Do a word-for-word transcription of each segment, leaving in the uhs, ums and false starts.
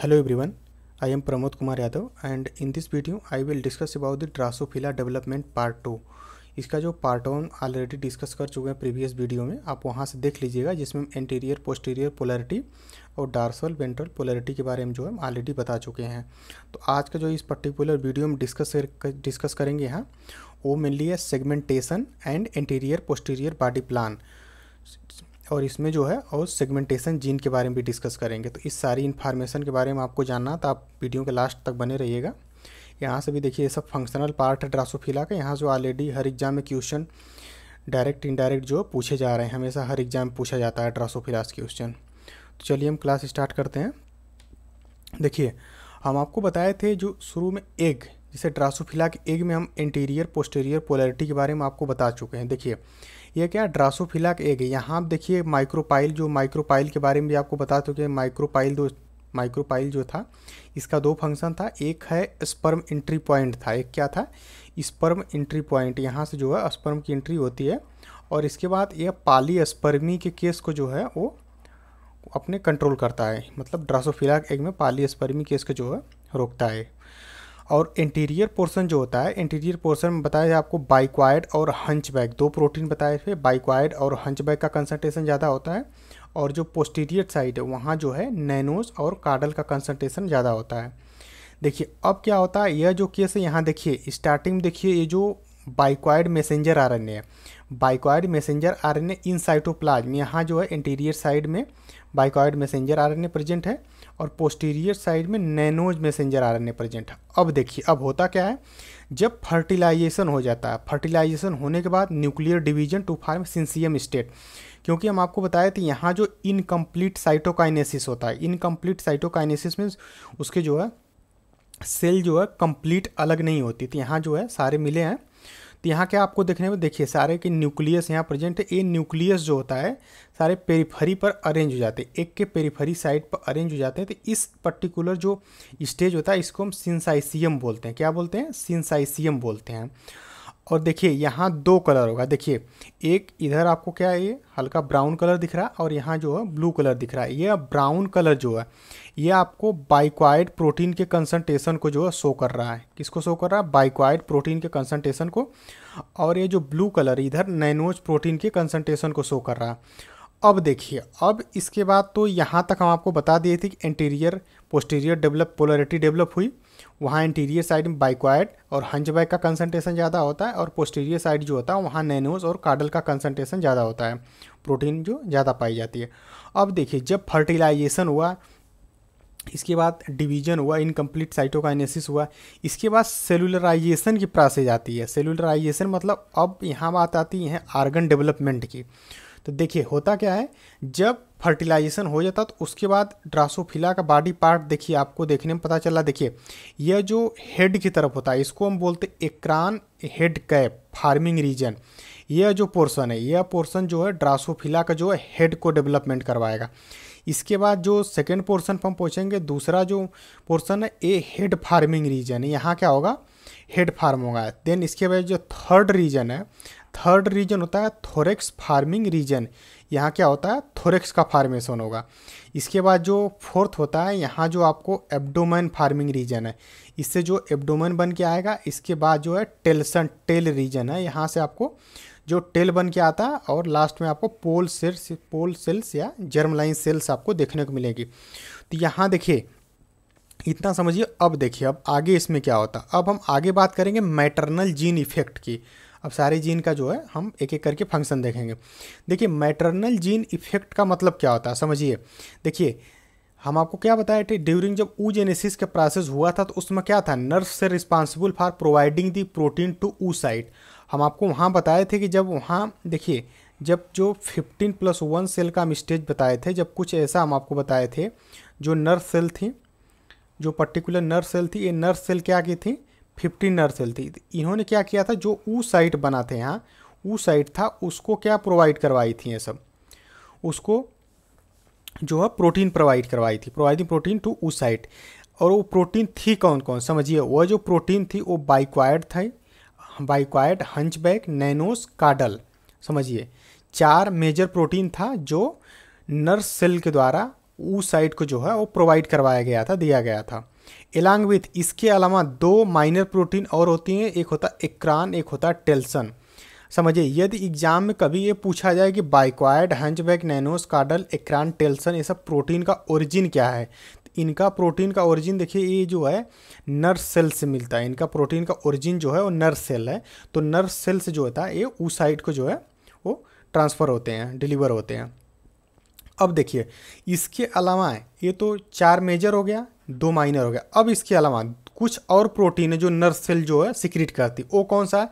Hello everyone, I am Pramod Kumar Yadav and in this video I will discuss about the Drosophila development part two. इसका जो part one already discuss कर चुके हैं previous video में, आप वहां से देख लीजिएगा, जिसमें हम एंटीरियर पोस्टीरियर पोलरिटी और डार्सल वेंट्रल पोलरिटी के बारे में जो हम ऑलरेडी बता चुके हैं। तो आज का जो इस पर्टिकुलर वीडियो में डिस्कस डिस्कस करेंगे यहाँ, वो मेनली है segmentation and anterior posterior body plan, और इसमें जो है और सेगमेंटेशन जीन के बारे में भी डिस्कस करेंगे। तो इस सारी इन्फॉर्मेशन के बारे में आपको जानना तो आप वीडियो के लास्ट तक बने रहिएगा। यहाँ से भी देखिए, ये सब फंक्शनल पार्ट है ड्रोसोफिला का। यहाँ जो ऑलरेडी हर एग्जाम में क्वेश्चन डायरेक्ट इनडायरेक्ट जो पूछे जा रहे हैं, हमेशा हर एग्जाम पूछा जाता है ड्रोसोफिला के क्वेश्चन। तो चलिए हम क्लास स्टार्ट करते हैं। देखिए, हम आपको बताए थे जो शुरू में एग, जैसे ड्रोसोफिला के एग में हम इंटीरियर पोस्टीरियर पोलरिटी के बारे में आपको बता चुके हैं। देखिए ये क्या ड्रोसोफिला के एग है। यहाँ आप देखिए माइक्रोपाइल, जो माइक्रोपाइल के बारे में भी आपको बता चुके हैं। माइक्रोपाइल दो माइक्रोपाइल जो था, इसका दो फंक्शन था। एक है स्पर्म एंट्री पॉइंट था, एक क्या था स्पर्म एंट्री पॉइंट। यहाँ से जो है स्पर्म की एंट्री होती है, और इसके बाद यह पॉलीस्पर्मी के केस को जो है वो अपने कंट्रोल करता है, मतलब ड्रोसोफिला के एग में पॉलीस्पर्मी केस को जो है रोकता है। और इंटीरियर पोर्शन जो होता है, इंटीरियर पोर्शन में बताया आपको बाइकॉइड और हंचबैक, दो प्रोटीन बताए थे। बाइकॉइड और हंचबैक का कंसंट्रेशन ज़्यादा होता है, और जो पोस्टीरियर साइड है वहाँ जो है नैनोस और काडल का कंसंट्रेशन ज़्यादा होता है। देखिए अब क्या होता है, यह जो केस है यहाँ देखिए, स्टार्टिंग में देखिए ये जो bicoid messenger R N A, bicoid messenger R N A in cytoplasm, यहाँ जो है इंटीरियर साइड में bicoid messenger R N A present है, और पोस्टीरियर साइड में nanos messenger R N A present है। अब देखिए अब होता क्या है, जब फर्टिलाइजेशन हो जाता है, फर्टिलाइजेशन होने के बाद nuclear division to form syncytium state, क्योंकि हम आपको बताए थे यहाँ जो इनकम्प्लीट साइटोकाइनेसिस होता है। इनकम्प्लीट साइटोकाइनेसिस मीन्स उसके जो है सेल जो है कंप्लीट अलग नहीं होती, तो यहाँ जो है सारे मिले हैं। तो यहाँ क्या आपको देखने में देखिए सारे के न्यूक्लियस यहाँ प्रेजेंट है। ये न्यूक्लियस जो होता है सारे पेरीफरी पर अरेंज हो जाते हैं, एक के पेरीफरी साइड पर अरेंज हो जाते हैं। तो इस पर्टिकुलर जो स्टेज होता है इसको हम सिंसाइसियम बोलते हैं। क्या बोलते हैं? सिंसाइसियम बोलते हैं। और देखिए यहाँ दो कलर होगा, देखिए एक इधर आपको क्या है ये हल्का ब्राउन कलर दिख रहा है, और यहाँ जो है ब्लू कलर दिख रहा है। ये ब्राउन कलर जो है ये आपको बाइकॉइड प्रोटीन के कंसंट्रेशन को जो है शो कर रहा है। किसको शो कर रहा है? बाइकॉइड प्रोटीन के कंसंट्रेशन को। और ये जो ब्लू कलर इधर नैनोज प्रोटीन के कंसंट्रेशन को शो कर रहा है। अब देखिए अब इसके बाद तो यहाँ तक हम आपको बता दिए थे कि interior posterior develop polarity develop हुई, वहाँ इंटीरियर साइड में बाइकॉइड और हंचबैक का कंसंट्रेशन ज़्यादा होता है, और पोस्टीरियर साइड जो होता है वहाँ नैनोज और काडल का कंसंट्रेशन ज़्यादा होता है, प्रोटीन जो ज़्यादा पाई जाती है। अब देखिए जब फर्टिलाइजेशन हुआ, इसके बाद डिवीजन हुआ, इनकम्प्लीट साइटोकाइनेसिस हुआ, इसके बाद सेलुलराइजेशन की प्रोसेस आती है। सेलुलराइजेशन मतलब अब यहाँ बात आती है आर्गन डेवलपमेंट की। तो देखिए होता क्या है, जब फर्टिलाइजेशन हो जाता तो उसके बाद ड्रोसोफिला का बॉडी पार्ट देखिए आपको देखने में पता चला। देखिए यह जो हेड की तरफ होता है इसको हम बोलते acron head cap forming region. यह जो पोर्शन है यह पोर्शन जो है ड्रोसोफिला का जो है हेड को डेवलपमेंट करवाएगा। इसके बाद जो सेकेंड पोर्शन पर हम पहुँचेंगे, दूसरा जो पोर्सन है ये हेड फार्मिंग रीजन है, यहाँ क्या होगा हेड फार्म होगा। देन इसके बाद जो थर्ड रीजन है, थर्ड रीजन होता है थोरेक्स फार्मिंग रीजन, यहाँ क्या होता है थोरेक्स का फार्मेशन होगा। इसके बाद जो फोर्थ होता है यहाँ जो आपको एब्डोमेन फार्मिंग रीजन है, इससे जो एब्डोमेन बन के आएगा। इसके बाद जो है टेल्सन टेल रीजन है, यहाँ से आपको जो टेल बन के आता है, और लास्ट में आपको पोल सेल्स पोल सेल्स या जर्मलाइन सेल्स आपको देखने को मिलेगी। तो यहाँ देखिए इतना समझिए। अब देखिए अब आगे इसमें क्या होता है, अब हम आगे बात करेंगे मैटरनल जीन इफेक्ट की। अब सारे जीन का जो है हम एक एक करके फंक्शन देखेंगे। देखिए मैटरनल जीन इफेक्ट का मतलब क्या होता है समझिए। देखिए हम आपको क्या बताए थे, ड्यूरिंग जब ऊ जेनेसिस का प्रोसेस हुआ था तो उसमें क्या था, नर्व्स से responsible for providing the protein to oocyte. हम आपको वहाँ बताए थे कि जब वहाँ देखिए जब जो फिफ्टीन प्लस वन सेल का हम स्टेज बताए थे, जब कुछ ऐसा हम आपको बताए थे जो नर्व सेल थी, जो पर्टिकुलर नर्व सेल थी, ये नर्व सेल क्या की थी फिफ्टीन नर्व सेल थी। इन्होंने क्या किया था, जो ऊ साइट बना थे यहाँ ऊ साइट था, उसको क्या प्रोवाइड करवाई थी ये सब, उसको जो है प्रोटीन प्रोवाइड करवाई थी, providing protein to oocyte. और वो प्रोटीन थी कौन कौन समझिए, वह जो प्रोटीन थी वो बाइकॉइड थी, बाइकॉइड हंचबैक नैनोस काडल। समझिए चार मेजर प्रोटीन था जो नर्व सेल के द्वारा उस साइड को जो है वो प्रोवाइड करवाया गया था, दिया गया था। एलॉन्ग विथ, इसके अलावा दो माइनर प्रोटीन और होती हैं, एक होता है एक्रान, एक होता है टेल्सन। समझिए यदि एग्जाम में कभी ये पूछा जाए कि bicoid, hunchback, nanos, caudal, acron, telson, ये सब प्रोटीन का ओरिजिन क्या है, इनका प्रोटीन का ओरिजिन देखिए ये जो है नर्व सेल से मिलता है। इनका प्रोटीन का ओरिजिन जो है वो नर्व सेल है, तो नर्व सेल से जो होता है ये उस साइड को जो है वो ट्रांसफ़र होते हैं, डिलीवर होते हैं। अब देखिए इसके अलावा ये तो चार मेजर हो गया, दो माइनर हो गया। अब इसके अलावा कुछ और प्रोटीन है जो नर्व सेल जो है सिक्रीट करती, वो कौन सा है?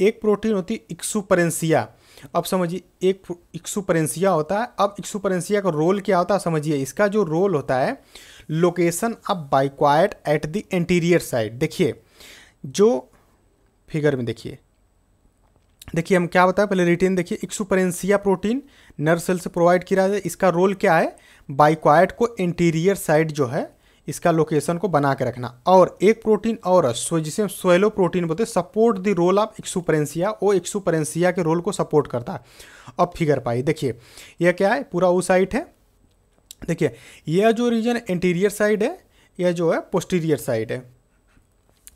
एक प्रोटीन होती है एक्सुपरेंसिया। अब समझिए एक एक्सुपरेंसिया होता है। अब एक्सुपरेंसिया का रोल क्या होता है? समझिए इसका जो रोल होता है location of bicoid at the anterior side. देखिए जो फिगर में देखिए देखिए हम क्या बताएं, पहले रिटेन देखिए, एक्सुपरेंसिया प्रोटीन नर्व सेल से प्रोवाइड किया जाए। इसका रोल क्या है? बाइक्वाइड को एंटीरियर साइड जो है इसका लोकेशन को बना के रखना। और एक प्रोटीन और है जिसे हम स्वेलो प्रोटीन बोलते हैं, support the role of exuperantia, वो एक्सुपरेंसिया के रोल को सपोर्ट करता है। अब फिगर पाई देखिए यह क्या है, पूरा वो साइड है। देखिए यह जो रीजन एंटीरियर साइड है, यह जो है पोस्टीरियर साइड है।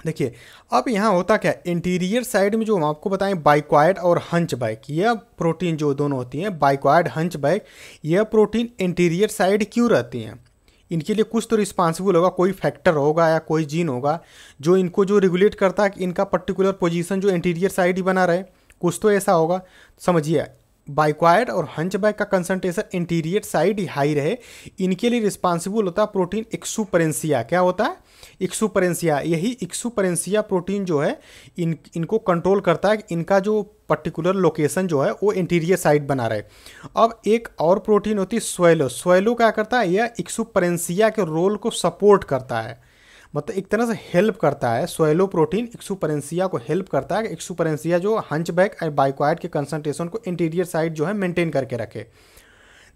देखिए अब यहाँ होता क्या, इंटीरियर साइड में जो हम आपको बताएं बाइक्वाइड और हंचबैक, यह प्रोटीन जो दोनों होती हैं बाइक्वाइड हंचबैक, यह प्रोटीन इंटीरियर साइड क्यों रहती हैं? इनके लिए कुछ तो रिस्पांसिबल होगा, कोई फैक्टर होगा या कोई जीन होगा जो इनको जो रेगुलेट करता है कि इनका पर्टिकुलर पोजीशन जो इंटीरियर साइड ही बना रहे, कुछ तो ऐसा होगा। समझिए बाइक्वाइड और हंचबैक का कंसंट्रेशन इंटीरियर साइड ही हाई रहे, इनके लिए रिस्पांसिबल होता है प्रोटीन एक्सुपरेंसिया। क्या होता है? एक्सुपरेंसिया। यही एक्सुपरेंसिया प्रोटीन जो है इन इनको कंट्रोल करता है कि इनका जो पर्टिकुलर लोकेशन जो है वो इंटीरियर साइड बना रहे। अब एक और प्रोटीन होती है स्वैलो। स्वैलो क्या करता है? यह एक्सुपरेंसिया के रोल को सपोर्ट करता है, मतलब एक तरह से हेल्प करता है। स्वैलो प्रोटीन एक्सुपरेंसिया को हेल्प करता है कि एक्सुपरेंसिया जो हंचबैक और बाइक्वाइड के कंसंट्रेशन को इंटीरियर साइड जो है मेंटेन करके रखे।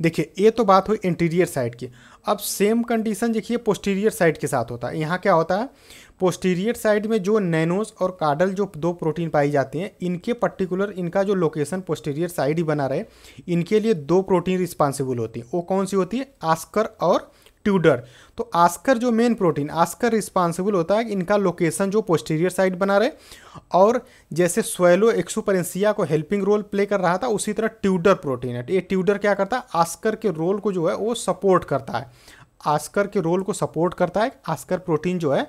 देखिए ये तो बात हुई इंटीरियर साइड की। अब सेम कंडीशन देखिए पोस्टीरियर साइड के साथ होता है। यहाँ क्या होता है, पोस्टीरियर साइड में जो नैनोस और काडल जो दो प्रोटीन पाई जाती हैं, इनके पर्टिकुलर इनका जो लोकेशन पोस्टीरियर साइड ही बना रहे, इनके लिए दो प्रोटीन रिस्पांसिबल होती है। वो कौन सी होती है? ऑस्कर और ट्यूडर। तो ऑस्कर जो मेन प्रोटीन, ऑस्कर रिस्पांसिबल होता है कि इनका लोकेशन जो पोस्टीरियर साइड बना रहे। और जैसे स्वैलो एक्सुपरेंसिया को हेल्पिंग रोल प्ले कर रहा था, उसी तरह ट्यूडर प्रोटीन है, ये ट्यूडर क्या करता है? ऑस्कर के रोल को जो है वो सपोर्ट करता है, ऑस्कर के रोल को सपोर्ट करता है। ऑस्कर प्रोटीन जो है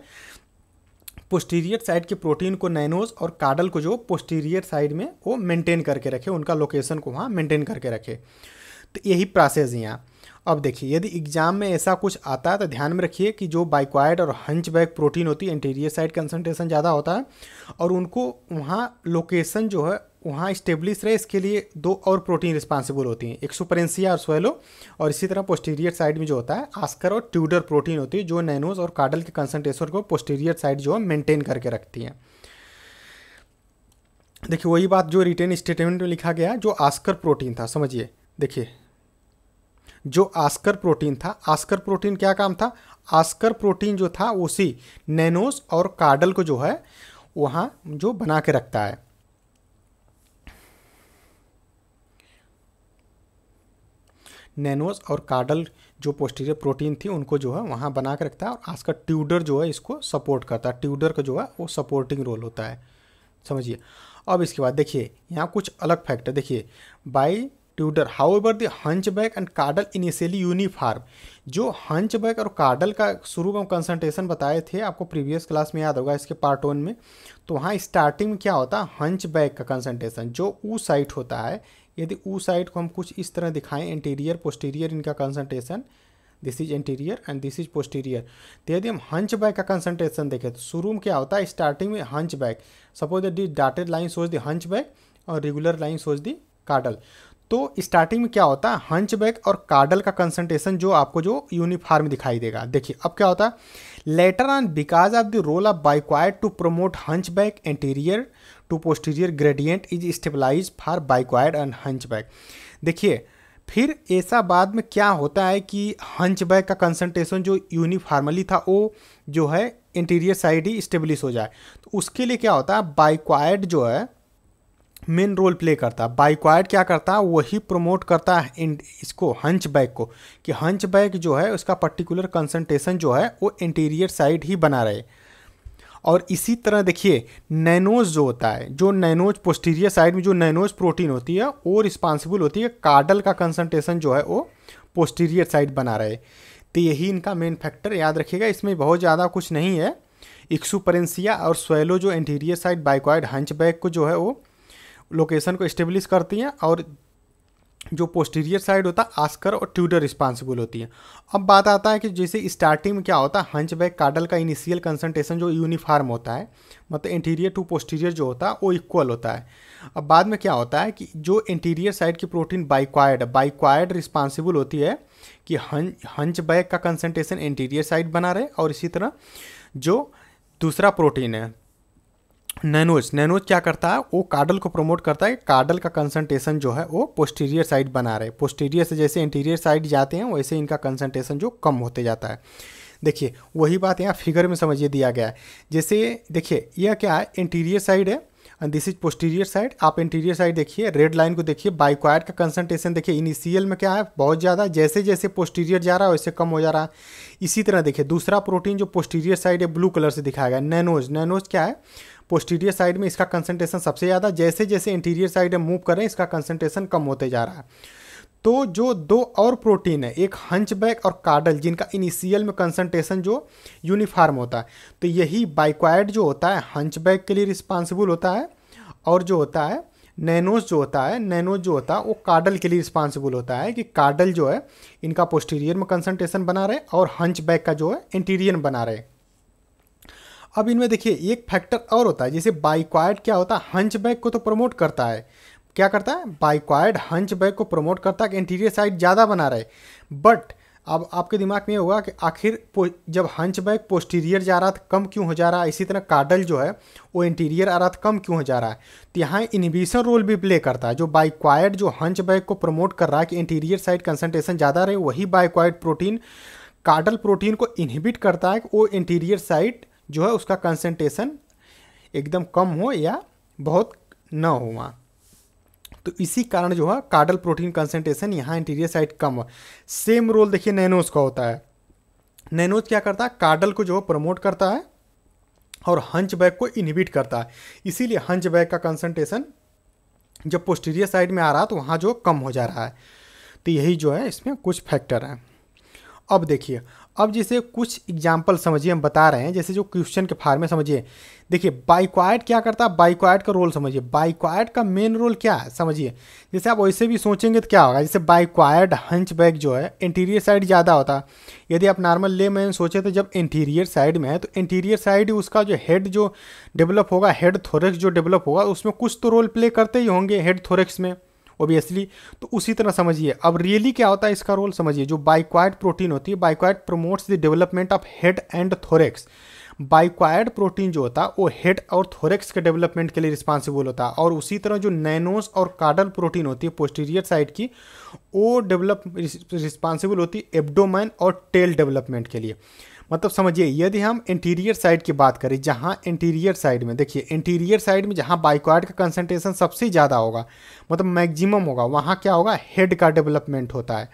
पोस्टीरियर साइड के प्रोटीन को नैनोज और काडल को जो पोस्टीरियर साइड में वो मेनटेन करके रखे, उनका लोकेशन को वहाँ मेनटेन करके रखे। तो यही प्रोसेस यहाँ। अब देखिए यदि एग्जाम में ऐसा कुछ आता है तो ध्यान में रखिए कि जो बाइक्वाइड और हंचबैक प्रोटीन होती है, इंटीरियर साइड कंसंट्रेशन ज़्यादा होता है और उनको वहाँ लोकेशन जो है वहाँ इस्टेब्लिश रहे, इसके लिए दो और प्रोटीन रिस्पांसिबल होती हैं, एक्सुपरेंसिया और स्वैलो। और इसी तरह पोस्टीरियर साइड में जो होता है ऑस्कर और ट्यूडर प्रोटीन होती है, जो नैनोज और काडल के कंसंट्रेशन को पोस्टीरियर साइड जो है मेनटेन करके रखती हैं। देखिए वही बात जो रिटेन स्टेटमेंट में लिखा गया, जो ऑस्कर प्रोटीन था, समझिए देखिए जो ऑस्कर प्रोटीन था, ऑस्कर प्रोटीन क्या काम था? ऑस्कर प्रोटीन जो था उसी नैनोस और कार्डल को जो है वहाँ जो बना के रखता है। नैनोस और कार्डल जो पोस्टीरियर प्रोटीन थी उनको जो है वहाँ बना के रखता है, और ऑस्कर ट्यूडर जो है इसको सपोर्ट करता है, ट्यूडर का जो है वो सपोर्टिंग रोल होता है। समझिए अब इसके बाद देखिए यहाँ कुछ अलग फैक्टर, देखिए by tudor however the hunchback and caudal initially uniform. जो हंचबैक और कार्डल का शुरू में कंसंट्रेशन बताए थे आपको प्रीवियस क्लास में, याद होगा इसके पार्ट वन में, तो वहाँ स्टार्टिंग में क्या होता है? हंचबैक का कंसंट्रेशन जो ऊ साइड होता है, यदि ऊ साइड को हम कुछ इस तरह दिखाएं, इंटीरियर पोस्टीरियर इनका concentration, this is interior and this is posterior. तो यदि हम हंचबैक का कंसंट्रेशन देखें तो शुरू में क्या होता है? स्टार्टिंग में hunchback, suppose the dotted line shows the hunchback और regular line shows the caudal. तो स्टार्टिंग में क्या होता है? हंचबैक और कार्डल का कंसंट्रेशन जो आपको जो यूनिफॉर्म दिखाई देगा। देखिए अब क्या होता है, later on because of the role of bicoid to promote hunchback interior to posterior gradient is stabilize for bicoid and hunchback. देखिए फिर ऐसा बाद में क्या होता है कि हंचबैक का कंसंट्रेशन जो यूनिफॉर्मली था वो जो है इंटीरियर साइड ही स्टेब्लिश हो जाए, तो उसके लिए क्या होता है? बाइक्वाइड जो है मेन रोल प्ले करता है। बाइकॉइड क्या करता है, वही प्रमोट करता है इन इसको हंचबैक को, कि हंचबैक जो है उसका पर्टिकुलर कंसंट्रेशन जो है वो इंटीरियर साइड ही बना रहे। और इसी तरह देखिए नैनोज जो होता है, जो नैनोज पोस्टीरियर साइड में जो नैनोज प्रोटीन होती है वो रिस्पांसिबल होती है कार्डल का कंसंट्रेशन जो है वो पोस्टीरियर साइड बना रहे। तो यही इनका मेन फैक्टर याद रखिएगा, इसमें बहुत ज़्यादा कुछ नहीं है। एक्सुपरेंसिया और स्वैलो जो इंटीरियर साइड बाइकॉइड हंचबैक को जो है वो लोकेशन को इस्टेब्लिश करती हैं, और जो पोस्टीरियर साइड होता है ऑस्कर और ट्यूडर रिस्पांसिबल होती हैं। अब बात आता है कि जैसे स्टार्टिंग में क्या होता है, हंचबैक कार्डल का इनिशियल कंसंट्रेशन जो यूनिफार्म होता है, मतलब इंटीरियर टू पोस्टीरियर जो होता है वो इक्वल होता है। अब बाद में क्या होता है कि जो इंटीरियर साइड की प्रोटीन बाइकॉइड बाइकॉइड रिस्पांसिबल होती है कि हंचबैक का कंसंट्रेशन इंटीरियर साइड बना रहे। और इसी तरह जो दूसरा प्रोटीन है नैनोज, नैनोज क्या करता है, वो कार्डल को प्रमोट करता है, कार्डल का कंसंट्रेशन जो है वो पोस्टीरियर साइड बना रहे। पोस्टीरियर से जैसे इंटीरियर साइड जाते हैं वैसे इनका कंसंट्रेशन जो कम होते जाता है। देखिए वही बात यहाँ फिगर में समझिए दिया गया है। जैसे देखिए यह क्या है, इंटीरियर साइड है and this is posterior side. आप इंटीरियर साइड देखिए, रेड लाइन को देखिए, बाइकॉइड का कंसंट्रेशन देखिए इनिशियल में क्या है बहुत ज़्यादा, जैसे जैसे पोस्टीरियर जा रहा है वैसे कम हो जा रहा है। इसी तरह देखिए दूसरा प्रोटीन जो पोस्टीरियर साइड है ब्लू कलर से दिखाया गया नैनोज, नैनोज क्या है पोस्टीरियर साइड में इसका कंसंट्रेशन सबसे ज़्यादा, जैसे जैसे इंटीरियर साइड में मूव करें इसका कंसंट्रेशन कम होते जा रहा है। तो जो दो और प्रोटीन है, एक हंचबैक और कार्डल, जिनका इनिशियल में कंसंट्रेशन जो यूनिफार्म होता है, तो यही बाइकॉइड जो होता है हंचबैक के लिए रिस्पांसिबल होता है, और जो होता है नैनोज जो होता है नैनोज जो होता है वो कार्डल के लिए रिस्पांसिबल होता है कि कार्डल जो है इनका पोस्टीरियर में कंसंट्रेशन बना रहे और हंचबैक का जो है इंटीरियर बना रहे। अब इनमें देखिए एक फैक्टर और होता है, जैसे बाइकॉइड क्या होता है हंचबैक को तो प्रमोट करता है, क्या करता है बाइकॉइड हंचबैक को प्रमोट करता है कि इंटीरियर साइड ज़्यादा बना रहे। बट अब आपके दिमाग में होगा कि आखिर जब हंचबैक पोस्टीरियर जा रहा था कम क्यों हो जा रहा है, इसी तरह कार्डल जो है वो इंटीरियर आ रहा था कम क्यों हो जा रहा है। तो यहाँ इनहिबिशन रोल भी प्ले करता है, जो बाइकॉइड जो हंचबैक को प्रमोट कर रहा है कि इंटीरियर साइड कंसंट्रेशन ज़्यादा रहे, वही बाइकॉइड प्रोटीन कार्डल प्रोटीन को इनहिबिट करता है कि वो इंटीरियर साइड जो है उसका कंसंट्रेशन एकदम कम हो या बहुत ना हो वहाँ। तो इसी कारण जो है कार्डल प्रोटीन कंसंट्रेशन यहाँ इंटीरियर साइड कम हो। सेम रोल देखिए नैनोज का होता है, नैनोज क्या करता है कार्डल को जो है प्रमोट करता है और हंचबैक को इनहिबिट करता है, इसीलिए हंचबैक का कंसंट्रेशन जब पोस्टीरियर साइड में आ रहा तो वहाँ जो कम हो जा रहा है। तो यही जो है इसमें कुछ फैक्टर हैं। अब देखिए अब जैसे कुछ एग्जाम्पल समझिए हम बता रहे हैं, जैसे जो क्वेश्चन के फार्म में समझिए देखिए बाइकॉइड क्या करता है, बाइकॉइड का रोल समझिए, बाइकॉइड का मेन रोल क्या है समझिए। जैसे आप वैसे भी सोचेंगे तो क्या होगा, जैसे बाइकॉइड हंचबैक जो है इंटीरियर साइड ज़्यादा होता, यदि आप नॉर्मल ले मैन सोचे तो जब इंटीरियर साइड में है तो इंटीरियर साइड उसका जो हेड जो डेवलप होगा, हेड थोरेक्स जो डेवलप होगा उसमें कुछ तो रोल प्ले करते ही होंगे हेड थोरेक्स में ओबियसली। तो उसी तरह समझिए अब रियली क्या होता है इसका रोल समझिए, जो बाइकॉइड प्रोटीन होती है bicoid promotes the development of head and thorax. Bicoid protein जो होता है वो हेड और थोरेक्स के डेवलपमेंट के लिए रिस्पांसिबल होता है। और उसी तरह जो नैनोस और कार्डल प्रोटीन होती है पोस्टीरियर साइड की वो डेवलप रिस्पांसिबल होती है एब्डोमेन और टेल डेवलपमेंट के लिए। मतलब समझिए यदि हम इंटीरियर साइड की बात करें, जहाँ इंटीरियर साइड में देखिए इंटीरियर साइड में जहाँ बाइकॉइड का कंसंट्रेशन सबसे ज़्यादा होगा, मतलब मैक्सिमम होगा, वहाँ क्या होगा हेड का डेवलपमेंट होता है।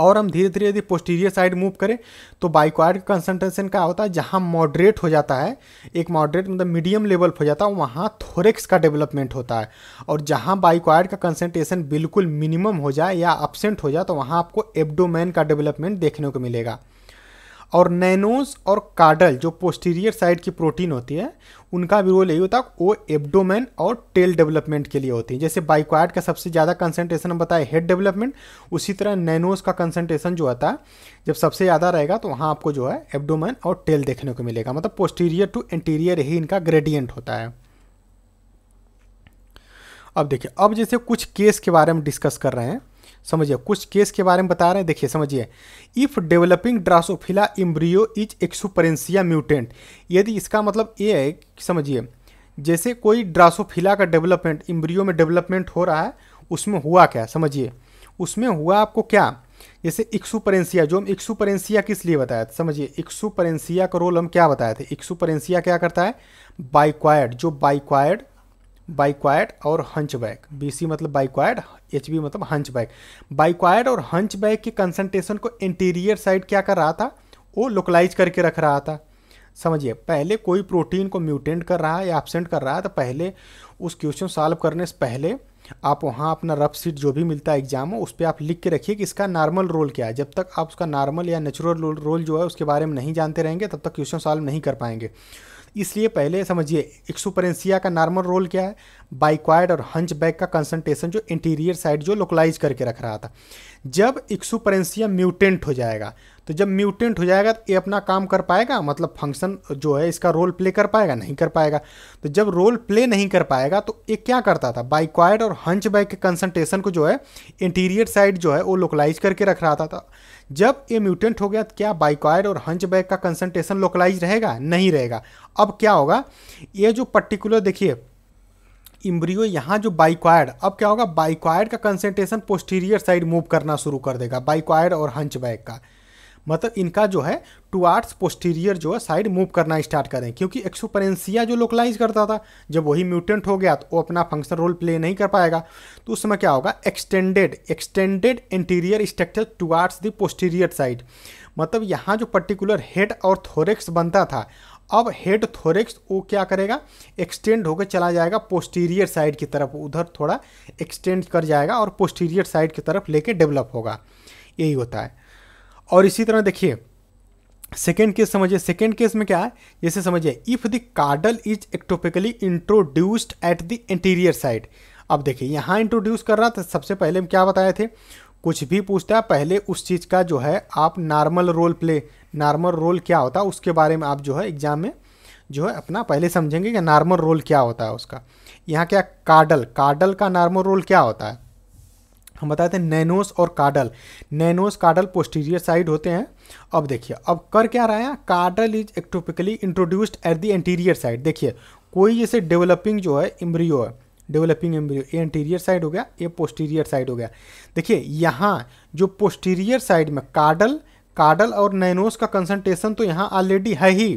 और हम धीरे धीरे यदि पोस्टीरियर साइड मूव करें तो बाइकॉइड का कंसंट्रेशन क्या होता है, जहाँ मॉडरेट हो जाता है, एक मॉडरेट मतलब मीडियम लेवल हो जाता है, वहाँ थोरेक्स का डेवलपमेंट होता है। और जहाँ बाइकॉइड का कंसंट्रेशन बिल्कुल मिनिमम हो जाए या एब्सेंट हो जाए तो वहाँ आपको एब्डोमेन का डेवलपमेंट देखने को मिलेगा। और नैनोज और कार्डल जो पोस्टीरियर साइड की प्रोटीन होती है उनका भी रोल यही होता है, वो एब्डोमेन और टेल डेवलपमेंट के लिए होती है। जैसे बाइकॉइड का सबसे ज़्यादा कंसंट्रेशन हम बताए हेड डेवलपमेंट, उसी तरह नैनोज का कंसंट्रेशन जो होता है जब सबसे ज़्यादा रहेगा तो वहाँ आपको जो है एब्डोमेन और टेल देखने को मिलेगा। मतलब पोस्टीरियर टू इंटीरियर ही इनका ग्रेडियंट होता है। अब देखिए अब जैसे कुछ केस के बारे में डिस्कस कर रहे हैं, समझिए कुछ केस के बारे में बता रहे हैं। देखिए समझिए if developing Drosophila embryo is exuperantia mutant, यदि इसका मतलब ये है कि समझिए जैसे कोई ड्रासोफिला का डेवलपमेंट इम्ब्रियो में डेवलपमेंट हो रहा है, उसमें हुआ क्या समझिए, उसमें हुआ आपको क्या जैसे एक्सुपरेंसिया, जो हम एक्सुपरेंसिया किस लिए बताया था समझिए, एक्सुपरेंसिया का रोल हम क्या बताए थे, एक्सुपरेंसिया क्या करता है बाइकॉइड जो बाइकॉइड बाइक्वाइड और हंचबैक। बीसी मतलब बाइक्वाइड, एचबी मतलब हंचबैक। बाइक्वाइड और हंचबैक की कंसंट्रेशन को इंटीरियर साइड क्या कर रहा था, वो लोकलाइज करके रख रहा था। समझिए, पहले कोई प्रोटीन को म्यूटेंट कर रहा है या एब्सेंट कर रहा है तो पहले उस क्वेश्चन सॉल्व करने से पहले आप वहाँ अपना रफ सीट जो भी मिलता है एग्जाम में उस पर आप लिख के रखिए कि इसका नॉर्मल रोल क्या है। जब तक आप उसका नॉर्मल या नेचुरल रोल जो है उसके बारे में नहीं जानते रहेंगे तब तक क्वेश्चन सॉल्व नहीं कर पाएंगे। इसलिए पहले समझिए एक्सुपेरेंसिया का नॉर्मल रोल क्या है, बाइक्वाइड और हंचबैक का कंसंट्रेशन जो इंटीरियर साइड जो लोकलाइज करके रख रहा था। जब एक्सुपेरेंसिया म्यूटेंट हो जाएगा, तो जब म्यूटेंट हो जाएगा तो ये अपना काम कर पाएगा, मतलब फंक्शन जो है इसका रोल प्ले कर पाएगा, नहीं कर पाएगा। तो जब रोल प्ले नहीं कर पाएगा तो ये क्या करता था, बाइक्वाइड और हंचबैक के कंसंट्रेशन को जो है इंटीरियर साइड जो है वो लोकलाइज करके रख रहा था। जब ये म्यूटेंट हो गया तो क्या बाइक्वाइड और हंचबैक का कंसंट्रेशन लोकलाइज रहेगा, नहीं रहेगा। अब क्या होगा, ये जो पर्टिकुलर देखिए इम्ब्रियो यहाँ जो बाइक्वाइड, अब क्या होगा, बाइक्वाइड का कंसंट्रेशन पोस्टीरियर साइड मूव करना शुरू कर देगा, बाइक्वाइड और हंचबैक का मतलब इनका जो है टुआर्ड्स पोस्टीरियर जो है साइड मूव करना स्टार्ट करें, क्योंकि एक्सुपेरेंसिया जो लोकलाइज करता था जब वही म्यूटेंट हो गया तो वो अपना फंक्शन रोल प्ले नहीं कर पाएगा। तो उस समय क्या होगा, extended extended interior structure towards the posterior side, मतलब यहाँ जो पर्टिकुलर हेड और थोरेक्स बनता था अब हेड थोरेक्स वो क्या करेगा, एक्सटेंड होकर चला जाएगा पोस्टीरियर साइड की तरफ, उधर थोड़ा एक्सटेंड कर जाएगा और पोस्टीरियर साइड की तरफ लेके डेवलप होगा, यही होता है। और इसी तरह देखिए सेकेंड केस समझिए, सेकेंड केस में क्या है, जैसे समझिए if the caudal is ectopically introduced at the interior side. अब देखिए यहाँ इंट्रोड्यूस कर रहा था, सबसे पहले हम क्या बताए थे, कुछ भी पूछता है पहले उस चीज़ का जो है आप normal role play, normal role क्या होता है उसके बारे में आप जो है एग्जाम में जो है अपना पहले समझेंगे कि नॉर्मल रोल क्या होता है उसका। यहाँ क्या कार्डल, कार्डल का नॉर्मल रोल क्या होता है, हम बताते हैं नैनोस और कार्डल, नैनोस कार्डल पोस्टीरियर साइड होते हैं। अब देखिए अब कर क्या रहा है, caudal is ectopically introduced at the anterior side. देखिए कोई जैसे डेवलपिंग जो है एम्ब्रियो है, डेवलपिंग एम्ब्रियो ये इंटीरियर साइड हो गया, ये पोस्टीरियर साइड हो गया। देखिए यहाँ जो पोस्टीरियर साइड में कार्डल कार्डल और नैनोस का कंसंट्रेशन तो यहाँ ऑलरेडी है ही,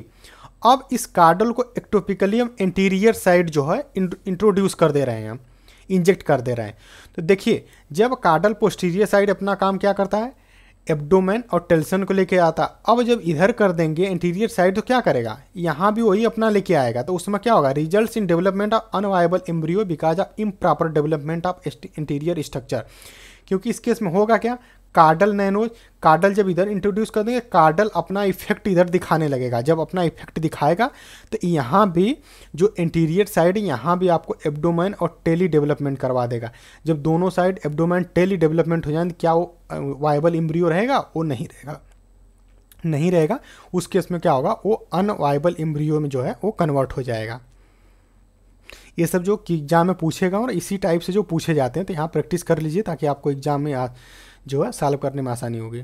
अब इस कार्डल को एक्टोपिकली हम इंटीरियर साइड जो है इंट्रोड्यूस कर दे रहे हैं, हम इंजेक्ट कर दे रहे हैं। तो देखिए जब कार्डल पोस्टीरियर साइड अपना काम क्या करता है, एब्डोमेन और टेल्सन को लेके आता, अब जब इधर कर देंगे इंटीरियर साइड तो क्या करेगा, यहाँ भी वही अपना लेके आएगा। तो उसमें क्या होगा, results in development of unviable embryo because of improper development of interior structure. क्योंकि इस केस में होगा क्या, कार्डल नैनोज कार्डल जब इधर इंट्रोड्यूस कर देंगे, कार्डल अपना इफेक्ट इधर दिखाने लगेगा। जब अपना इफेक्ट दिखाएगा तो यहाँ भी जो इंटीरियर साइड है यहाँ भी आपको एब्डोमेन और टेली डेवलपमेंट करवा देगा। जब दोनों साइड एब्डोमेन टेली डेवलपमेंट हो जाए क्या वो वायबल एम्ब्रियो रहेगा, वो नहीं रहेगा, नहीं रहेगा। उस केस में क्या होगा, वो अनवायबल एम्ब्रियो में जो है वो कन्वर्ट हो जाएगा। ये सब जो एग्जाम में पूछेगा और इसी टाइप से जो पूछे जाते हैं तो यहाँ प्रैक्टिस कर लीजिए ताकि आपको एग्जाम में आ, जो है सॉल्व करने में आसानी होगी।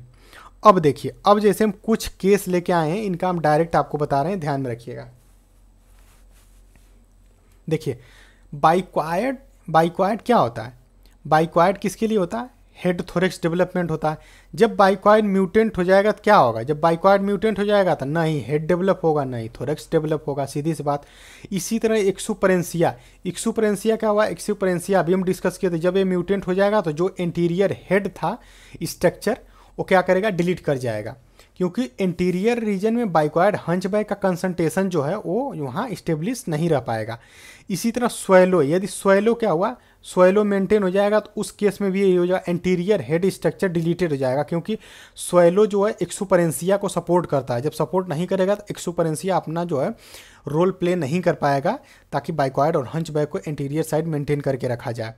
अब देखिए अब जैसे हम कुछ केस लेके आए हैं इनका हम डायरेक्ट आपको बता रहे हैं, ध्यान में रखिएगा। देखिए बाइक्वाइड, बाइक्वाइड क्या होता है, बाइक्वाइड किसके लिए होता है, हेड थोरेक्स डेवलपमेंट होता है। जब बाइक्वाइड म्यूटेंट हो जाएगा तो क्या होगा, जब बाइक्वाइड म्यूटेंट हो जाएगा तो ना ही हेड डेवलप होगा ना ही थोरेक्स डेवलप होगा, सीधी सी बात। इसी तरह एक्सुपेरेंसिया, एक्सुपेरेंसिया क्या हुआ, एक्सुपेरेंसिया अभी हम डिस्कस किए थे, जब ये म्यूटेंट हो जाएगा तो जो इंटीरियर हेड था स्ट्रक्चर वो क्या करेगा, डिलीट कर जाएगा, क्योंकि इंटीरियर रीजन में बाइक्वाइड हंचबैक का कंसंट्रेशन जो है वो वहाँ इस्टेब्लिश नहीं रह पाएगा। इसी तरह स्वैलो, यदि स्वैलो क्या हुआ, स्वैलो मेंटेन हो जाएगा तो उस केस में भी यही हो जाएगा, इंटीरियर हेड स्ट्रक्चर डिलीटेड हो जाएगा, क्योंकि स्वैलो जो है एक्सुपेरेंसिया को सपोर्ट करता है। जब सपोर्ट नहीं करेगा तो एक्सुपेरेंसिया अपना जो है रोल प्ले नहीं कर पाएगा ताकि बाइक्वाइड और हंचबैक को इंटीरियर साइड मेंटेन करके रखा जाए।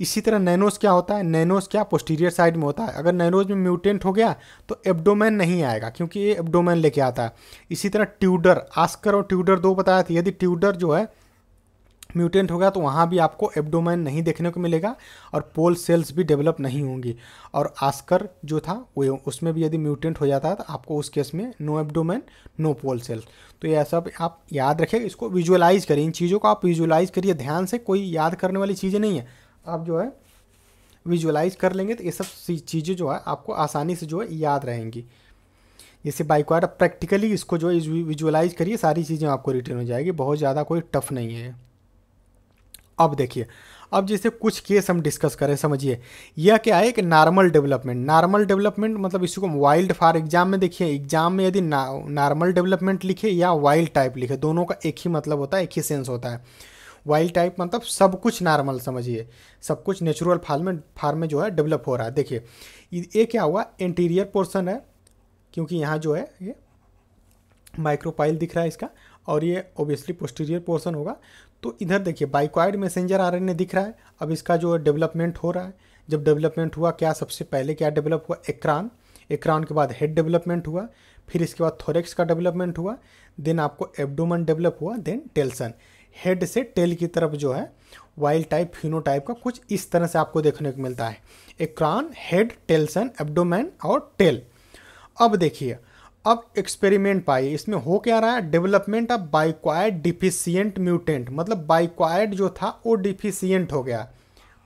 इसी तरह नैनोस क्या होता है, नैनोस क्या पोस्टीरियर साइड में होता है, अगर नैनोस में म्यूटेंट हो गया तो एब्डोमेन नहीं आएगा क्योंकि ये एब्डोमेन लेके आता है। इसी तरह ट्यूडर, ऑस्कर और ट्यूडर दो बताया था, यदि ट्यूडर जो है म्यूटेंट होगा तो वहाँ भी आपको एब्डोमेन नहीं देखने को मिलेगा और पोल सेल्स भी डेवलप नहीं होंगी। और ऑस्कर जो था वो उसमें भी यदि म्यूटेंट हो जाता है तो आपको उस केस में no abdomen no pole cells. तो यह सब आप याद रखें, इसको विजुअलाइज करिए, इन चीज़ों को आप विजुअलाइज करिए ध्यान से, कोई याद करने वाली चीज़ें नहीं है, आप जो है विजुअलाइज कर लेंगे तो ये सब चीज़ें जो है आपको आसानी से जो है याद रहेंगी। जैसे बाइक्वाइड प्रैक्टिकली इसको जो है विजुअलाइज करिए, सारी चीज़ें आपको रिटर्न हो जाएगी, बहुत ज़्यादा कोई टफ नहीं है। अब देखिए, अब जैसे कुछ केस हम डिस्कस करें, समझिए यह क्या है कि नॉर्मल डेवलपमेंट। नॉर्मल डेवलपमेंट मतलब इसको वाइल्ड फॉर एग्जाम में देखिए, एग्जाम में यदि नॉर्मल डेवलपमेंट लिखे या वाइल्ड टाइप लिखे, दोनों का एक ही मतलब होता है, एक ही सेंस होता है। वाइल्ड टाइप मतलब सब कुछ नॉर्मल, समझिए सब कुछ नेचुरल फार्म में फार्म में जो है डेवलप हो रहा है। देखिए ये क्या हुआ, इंटीरियर पोर्शन है, क्योंकि यहाँ जो है ये माइक्रोपाइल दिख रहा है इसका, और ये ओबियसली पोस्टीरियर पोर्शन होगा। तो इधर देखिए बाइकॉइड मैसेंजर आरएनए दिख रहा है। अब इसका जो डेवलपमेंट हो रहा है, जब डेवलपमेंट हुआ क्या, सबसे पहले क्या डेवलप हुआ, एक्रान। एक्रान के बाद हेड डेवलपमेंट हुआ, फिर इसके बाद थोरेक्स का डेवलपमेंट हुआ, देन आपको एब्डोमेन डेवलप हुआ, देन टेल्सन। हेड से टेल की तरफ जो है वाइल्ड टाइप फिनोटाइप का कुछ इस तरह से आपको देखने को मिलता है, एक्रान, हेड, टेल्सन, एब्डोमेन और टेल। अब देखिए, अब एक्सपेरिमेंट पाइए इसमें हो क्या रहा है, development of bicoid deficient mutant, मतलब बाइक्वाइड जो था वो डिफिशियंट हो गया,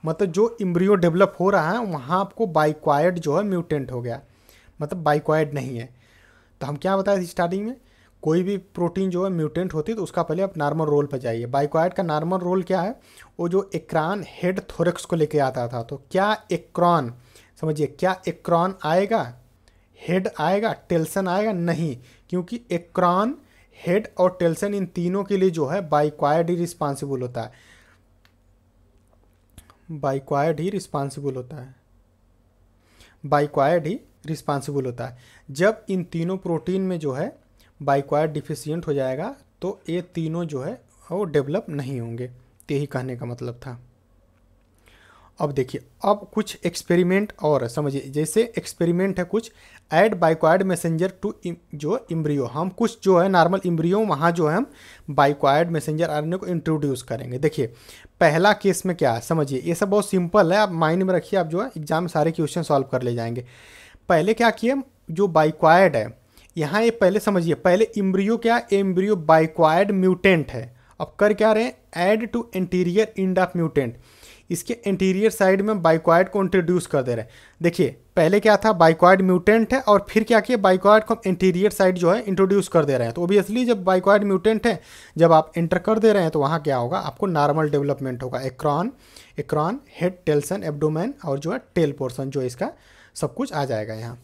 मतलब जो इम्ब्रियो डेवलप हो रहा है वहाँ आपको बाइक्वाइड जो है म्यूटेंट हो गया, मतलब बाइक्वाइड नहीं है। तो हम क्या बताए स्टार्टिंग में, कोई भी प्रोटीन जो है म्यूटेंट होती है तो उसका पहले आप नॉर्मल रोल पर जाइए। बाइक्वाइड का नॉर्मल रोल क्या है, वो जो एक्रान, हेड, थोरेक्स को लेके आता था। तो क्या एक्रान, समझिए क्या एक्रान आएगा, हेड आएगा, टेल्सन आएगा, नहीं, क्योंकि एक्रान, हेड और टेल्सन इन तीनों के लिए जो है बाइक्वाइड ही रिस्पॉन्सिबल होता है, बाइक्वाइड ही रिस्पॉन्सिबल होता है, बाइक्वाइड ही रिस्पॉन्सिबल होता है। जब इन तीनों प्रोटीन में जो है बाइक्वाइड डिफिशियंट हो जाएगा तो ये तीनों जो है वो डेवलप नहीं होंगे, यही कहने का मतलब था। अब देखिए, अब कुछ एक्सपेरिमेंट और समझिए, जैसे एक्सपेरिमेंट है कुछ, ऐड बाइक्वाइड मैसेंजर टू जो इम्ब्रियो, हम कुछ जो है नॉर्मल इम्ब्रियो वहाँ जो है हम बाइक्वाइड मैसेंजर आरएनए को इंट्रोड्यूस करेंगे। देखिए पहला केस में क्या है, समझिए ये सब बहुत सिंपल है, आप माइंड में रखिए, आप जो है एग्जाम में सारे क्वेश्चन सॉल्व कर ले जाएंगे। पहले क्या किए, जो बाइक्वाइड है यहाँ, ये पहले समझिए, पहले इम्ब्रियो क्या, इम्ब्रियो बाइक्वाइड म्यूटेंट है। अब कर क्या रहे हैं, add to anterior end of mutant, इसके इंटीरियर साइड में बाइक्वाइड को इंट्रोड्यूस कर दे रहे हैं। देखिए पहले क्या था, बाइक्वाइड म्यूटेंट है, और फिर क्या किया, बाइक्वाइड को हम इंटीरियर साइड जो है इंट्रोड्यूस कर दे रहे हैं। तो ओबियसली जब बाइक्वाइड म्यूटेंट है, जब आप इंटर कर दे रहे हैं तो वहाँ क्या होगा, आपको नॉर्मल डेवलपमेंट होगा, acron, acron, head, telson, abdomen और जो है टेल पोर्सन जो इसका सब कुछ आ जाएगा यहाँ।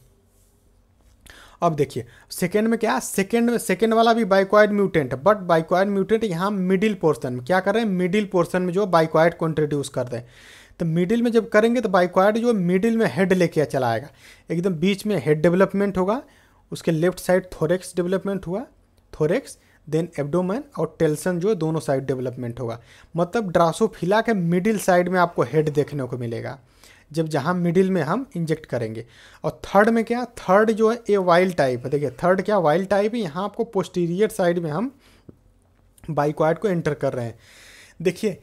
अब देखिए सेकेंड में क्या, सेकेंड में सेकेंड वाला भी bicoid mutant, but bicoid mutant यहाँ मिडिल पोर्शन में क्या कर रहे हैं, मिडिल पोर्शन में जो बाइक्वाइड को इंट्रोड्यूस कर दें। तो मिडिल में जब करेंगे तो बाइक्वाइड जो मिडिल में हेड लेके चला आएगा, एकदम बीच में हेड डेवलपमेंट होगा, उसके लेफ्ट साइड थोरेक्स डेवलपमेंट हुआ, थोरेक्स, देन एब्डोमेन और टेल्सन जो दोनों साइड डेवलपमेंट होगा। मतलब ड्रासोफिला के मिडिल साइड में आपको हेड देखने को मिलेगा, जब जहाँ मिडिल में हम इंजेक्ट करेंगे। और थर्ड में क्या, थर्ड जो है ए वाइल्ड टाइप है, देखिए थर्ड क्या वाइल्ड टाइप है, यहाँ आपको पोस्टीरियर साइड में हम बाइक्वाइड को एंटर कर रहे हैं। देखिए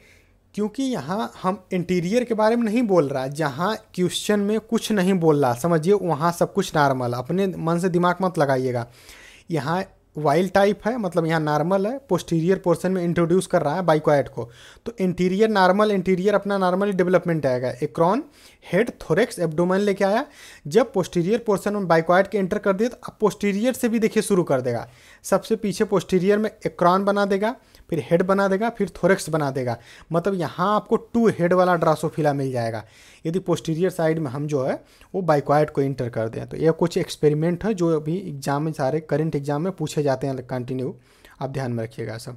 क्योंकि यहाँ हम इंटीरियर के बारे में नहीं बोल रहा, जहाँ क्वेश्चन में कुछ नहीं बोल रहा, समझिए वहाँ सब कुछ नॉर्मल, अपने मन से दिमाग मत लगाइएगा। यहाँ वाइल्ड टाइप है मतलब यहाँ नॉर्मल है, पोस्टीरियर पोर्शन में इंट्रोड्यूस कर रहा है बाइक्वाइड को, तो इंटीरियर नॉर्मल, इंटीरियर अपना नॉर्मल डेवलपमेंट आएगा, एक्रोन, हेड, थोरेक्स, एब्डोमेन लेके आया। जब पोस्टीरियर पोर्शन में बाइक्वाइड के इंटर कर दिया तो अब पोस्टीरियर से भी देखिए शुरू कर देगा, सबसे पीछे पोस्टीरियर में एक्रोन बना देगा, फिर हेड बना देगा, फिर थोरेक्स बना देगा। मतलब यहाँ आपको टू हेड वाला ड्रासोफिला मिल जाएगा यदि पोस्टीरियर साइड में हम जो है वो बाइक्वाइड को इंटर कर दें। तो ये कुछ एक्सपेरिमेंट है जो अभी एग्जाम में, सारे करंट एग्जाम में पूछे जाते हैं कंटिन्यू, आप ध्यान में रखिएगा सब।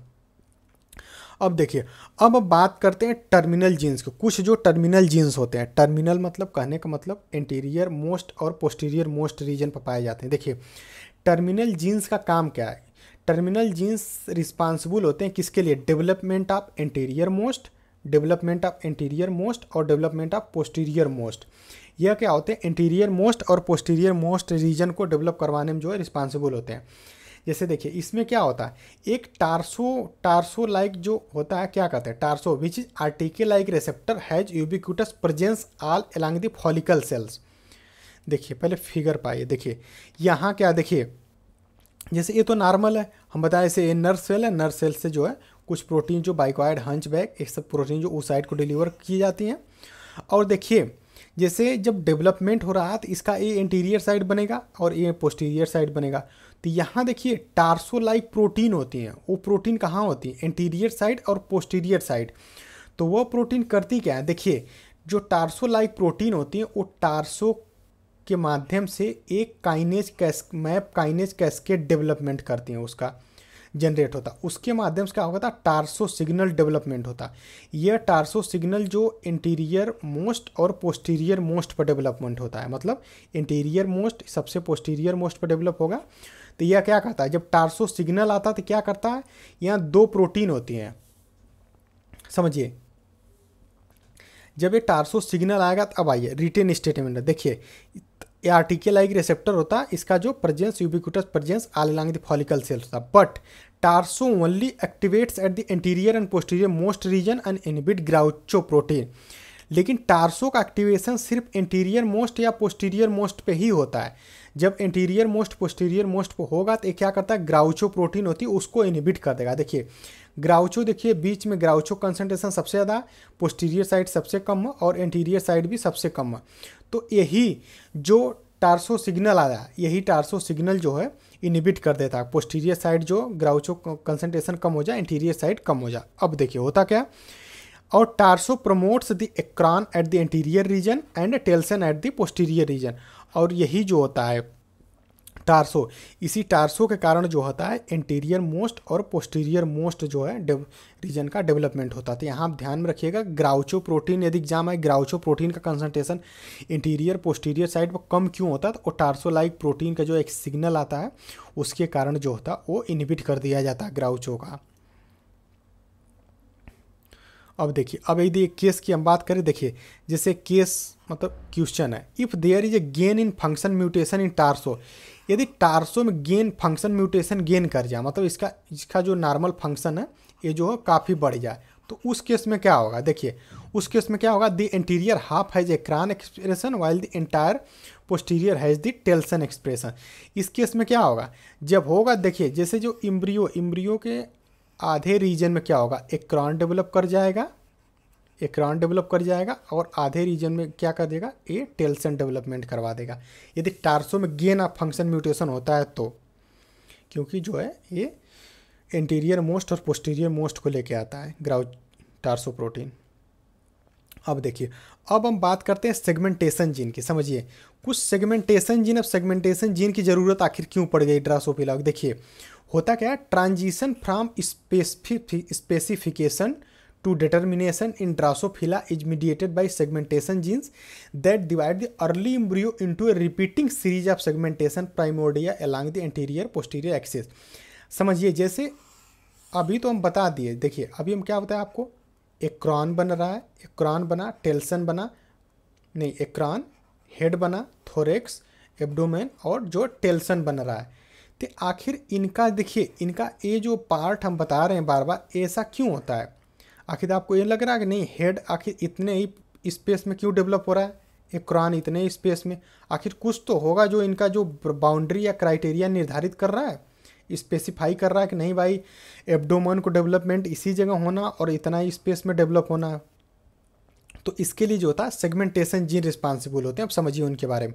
अब देखिए, अब बात करते हैं टर्मिनल जीन्स की, कुछ जो टर्मिनल जीन्स होते हैं, टर्मिनल मतलब कहने का मतलब इंटीरियर मोस्ट और पोस्टीरियर मोस्ट रीजन पर पाए जाते हैं। देखिए टर्मिनल जीन्स का काम क्या है, टर्मिनल जीन्स रिस्पांसिबल होते हैं किसके लिए, development of interior most, development of interior most और डेवलपमेंट ऑफ पोस्टीरियर मोस्ट। यह क्या होते हैं, इंटीरियर मोस्ट और पोस्टीरियर मोस्ट रीजन को डेवलप करवाने में जो है रिस्पांसिबल होते हैं। जैसे देखिए इसमें क्या होता है, एक टार्सो, टार्सो लाइक जो होता है, क्या कहते हैं torso, which is आर्टिके like receptor has ubiquitous presence all along the follicle cells. देखिए पहले फिगर पाइए, देखिए यहाँ क्या, देखिए जैसे ये तो नॉर्मल है, हम बताएं ऐसे ये नर्व सेल है, नर्व सेल से जो है कुछ प्रोटीन जो बाइक्वाइड, हंचबैक, ये सब प्रोटीन जो उस साइड को डिलीवर की जाती हैं। और देखिए जैसे जब डेवलपमेंट हो रहा है तो इसका ये इंटीरियर साइड बनेगा और ये पोस्टीरियर साइड बनेगा। तो यहाँ देखिए टार्सो लाइक प्रोटीन होती हैं, वो प्रोटीन कहाँ होती है, इंटीरियर साइड और पोस्टीरियर साइड। तो वह प्रोटीन करती क्या है, देखिए जो टार्सो लाइक प्रोटीन होती है वो टार्सो के माध्यम से एक काइनेज कैस मैप काइनेज कैस्केड डेवलपमेंट करती हैं, उसका जनरेट होता, उसके माध्यम से क्या होता है टार्सो सिग्नल डेवलपमेंट होता। यह टार्सो सिग्नल जो इंटीरियर मोस्ट और पोस्टीरियर मोस्ट पर डेवलपमेंट होता है, मतलब इंटीरियर मोस्ट सबसे पोस्टीरियर मोस्ट पर डेवलप होगा। तो यह क्या करता है, जब टार्सो सिग्नल आता है तो क्या करता है, यहाँ दो प्रोटीन होती हैं, समझिए जब ये टार्सो सिग्नल आएगा तो अब आइए रिटेन स्टेटमेंट, देखिए ये आर्टिकल लाइक रिसेप्टर होता है, इसका जो presence ubiquitous presence all along the follicle cells होता, but torso only activates at the interior and posterior most region and inhibit groucho protein. लेकिन टार्सो का एक्टिवेशन सिर्फ इंटीरियर मोस्ट या पोस्टीरियर मोस्ट पे ही होता है, जब इंटीरियर मोस्ट पोस्टीरियर मोस्ट पे होगा तो क्या करता है ग्राउचो प्रोटीन होती है उसको इनहिबिट कर देगा। देखिए ग्राउचो, देखिए बीच में ग्राउचो कंसंट्रेशन सबसे ज़्यादा, पोस्टीरियर साइड सबसे कम और इंटीरियर साइड भी सबसे कम। तो यही जो टार्सो सिग्नल आ रहा है यही टार्सो सिग्नल जो है इनहिबिट कर देता है, पोस्टीरियर साइड जो ग्राउचो कंसंट्रेशन कम हो जाए इंटीरियर साइड कम हो जाए। अब देखिए होता क्या, और torso promotes the acron at the interior region and telson at the posterior region. और यही जो होता है टार्सो, इसी टार्सो के कारण जो होता है इंटीरियर मोस्ट और पोस्टीरियर मोस्ट जो है डेव रीजन का डेवलपमेंट होता है। तो यहाँ आप ध्यान में रखिएगा ग्राउचो प्रोटीन यदि एग्जाम है, ग्राउचो प्रोटीन का कंसंट्रेशन इंटीरियर पोस्टीरियर साइड पर कम क्यों होता है, तो टार्सो लाइक प्रोटीन का जो एक सिग्नल आता है उसके कारण जो होता है वो इनहिबिट कर दिया जाता है ग्राउचो का। अब देखिए, अब यदि केस की हम बात करें, देखिए जैसे केस मतलब क्वेश्चन है, if there is a gain in function mutation in torso, यदि टार्सो में गेन फंक्शन म्यूटेशन गेन कर जाए, मतलब इसका इसका जो नॉर्मल फंक्शन है ये जो है काफ़ी बढ़ जाए, तो उस केस में क्या होगा, देखिए उस केस में क्या होगा, the interior half has acron expression while the entire posterior has the telson expression. इस केस में क्या होगा, जब होगा देखिए जैसे जो इम्ब्रियो इम्ब्रियो के आधे रीजन में क्या होगा एक्रान डेवलप कर जाएगा, एक्रान डेवलप कर जाएगा और आधे रीजन में क्या कर देगा ये टेल्सन डेवलपमेंट करवा देगा, यदि टार्सो में गेन ऑफ फंक्शन म्यूटेशन होता है तो, क्योंकि जो है ये इंटीरियर मोस्ट और पोस्टीरियर मोस्ट को लेके आता है ग्राउच टार्सो प्रोटीन। अब देखिए अब हम बात करते हैं सेगमेंटेशन जीन की, समझिए कुछ सेगमेंटेशन जीन, अब सेगमेंटेशन जीन की ज़रूरत आखिर क्यों पड़ गई ड्रोसोफिला। देखिए होता क्या है, transition from specification to determination in Drosophila is mediated by segmentation genes that divide the early embryo into a repeating series of segmentation primordia along the anterior posterior axis. समझिए जैसे अभी तो हम बता दिए, देखिए अभी हम क्या बताया आपको, एक्रॉन बन रहा है, एक्रॉन बना, टेल्सन बना, नहीं एक्रॉन हेड बना, थोरेक्स एब्डोमेन और जो टेल्सन बन रहा है। तो आखिर इनका देखिए इनका ये जो पार्ट हम बता रहे हैं बार बार ऐसा क्यों होता है, आखिर आपको ये लग रहा है कि नहीं हेड आखिर इतने ही स्पेस में क्यों डेवलप हो रहा है, एक्रॉन इतने ही स्पेस में, आखिर कुछ तो होगा जो इनका जो बाउंड्री या क्राइटेरिया निर्धारित कर रहा है, स्पेसिफाई कर रहा है कि नहीं भाई एब्डोमेन को डेवलपमेंट इसी जगह होना और इतना ही स्पेस में डेवलप होना। तो इसके लिए जो होता है सेगमेंटेशन जीन रिस्पांसिबल होते हैं। अब समझिए उनके बारे में,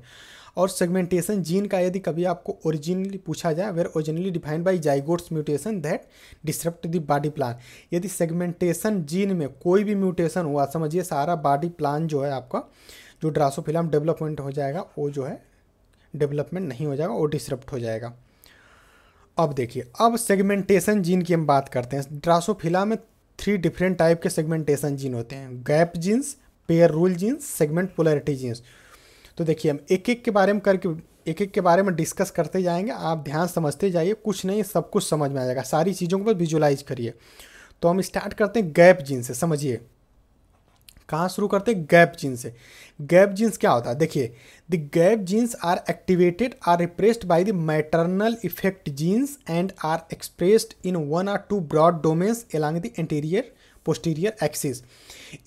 और सेगमेंटेशन जीन का यदि कभी आपको ओरिजिनली पूछा जाए, where originally defined by zygotes mutation that disrupt the body plan, यदि सेगमेंटेशन जीन में कोई भी म्यूटेशन हुआ समझिए सारा बॉडी प्लान जो है आपका जो ड्रोसोफिला डेवलपमेंट हो जाएगा वो जो है डेवलपमेंट नहीं हो जाएगा, वो डिसरप्ट हो जाएगा। अब देखिए अब सेगमेंटेशन जीन की हम बात करते हैं। ड्रोसोफिला में थ्री डिफरेंट टाइप के सेगमेंटेशन जीन होते हैं, gap genes, pair rule genes, segment polarity genes. तो देखिए हम एक एक के बारे में करके एक एक के बारे में डिस्कस करते जाएंगे, आप ध्यान समझते जाइए, कुछ नहीं सब कुछ समझ में आ जाएगा, सारी चीज़ों को विजुलाइज करिए। तो हम स्टार्ट करते हैं गैप जीन से, समझिए कहाँ शुरू करते हैं गैप जीन से। गैप जीन्स क्या होता है, देखिए the gap genes are activated or repressed by the maternal effect genes and are expressed in one or two broad domains along the anterior posterior axis.